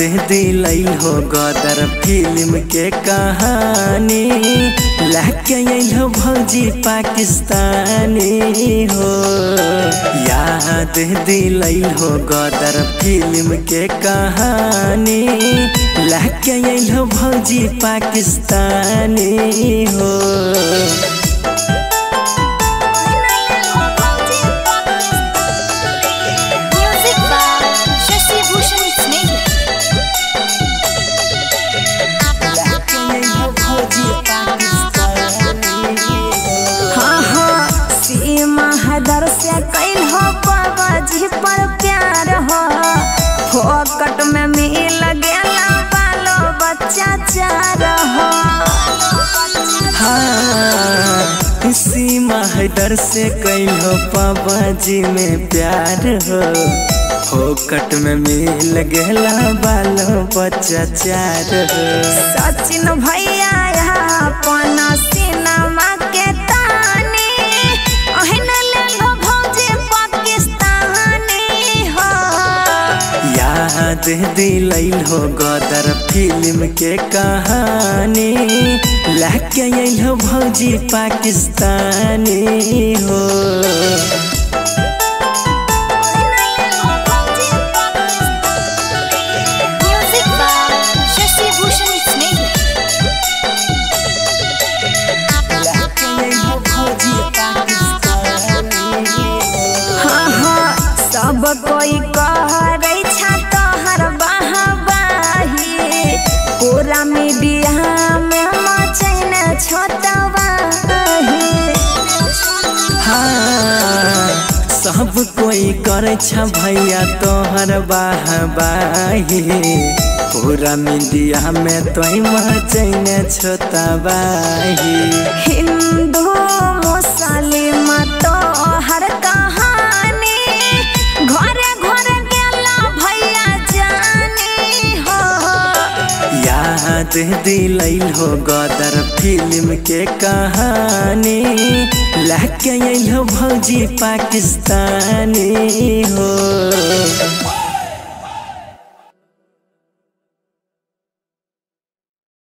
साथ दिलाई हो गदर फिल्म के कहानी लहके आइल हो भौजी पाकिस्तानी हो। याद दिलाई हो गदर फिल्म के कहानी लहके आइल हो भौजी पाकिस्तानी हो। पर प्यार हो फोकट में मिल गया बालो बच्चा चार हो। हाँ सीमा हैदर से कहो पाबाजी में प्यार हो फोकट में मिल गया बालो बच्चा चार हो। सचिन भैया अपना सिनेमा के ताने याद दिलाई हो गदर फिल्म के कहानी लहके आइल हो भौजी पाकिस्तानी हो। सब कोई कह रही छा हर बाहा बाही पूरा मीडिया में मचैन छोटा बाही। हाँ सब कोई करे छा भैया तोहर बाहा बाही पूरा मीडिया में तो मचैन छोटा बाही। हिंदू मुसलिम तो हर कहानी घरे घरे गया भैया जानी हो। याद दिलाई हो गदर फिल्म के कहानी लहके आइल हो भौजी पाकिस्तानी हो।